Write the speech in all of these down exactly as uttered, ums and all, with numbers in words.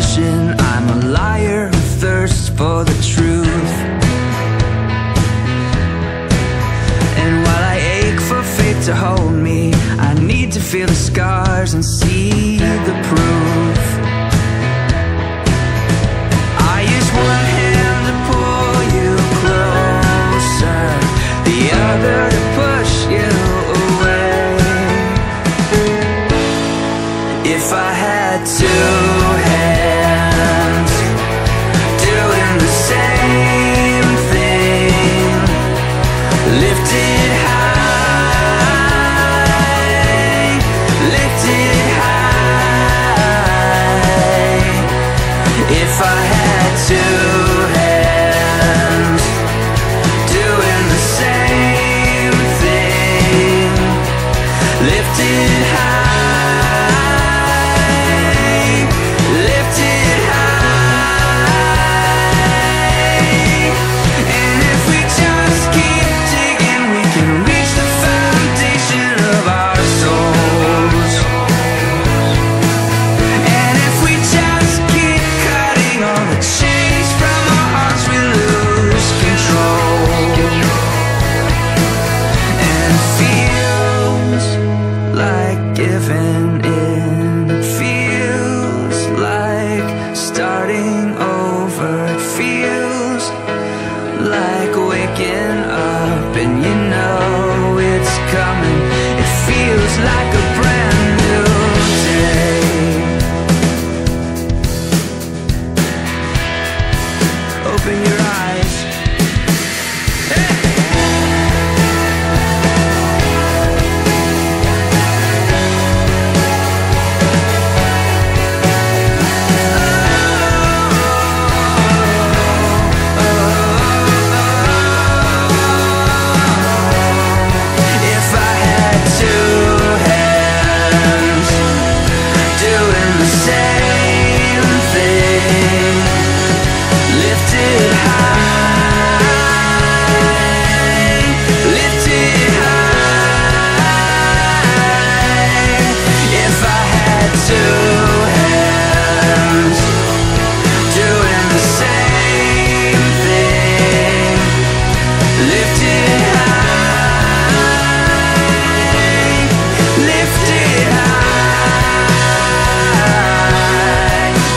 vision. I'm a liar who thirsts for the truth. And while I ache for fate to hold me, I need to feel the scars and see the proof. I use one hand to pull you closer, the other to push you away. If I had to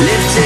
lift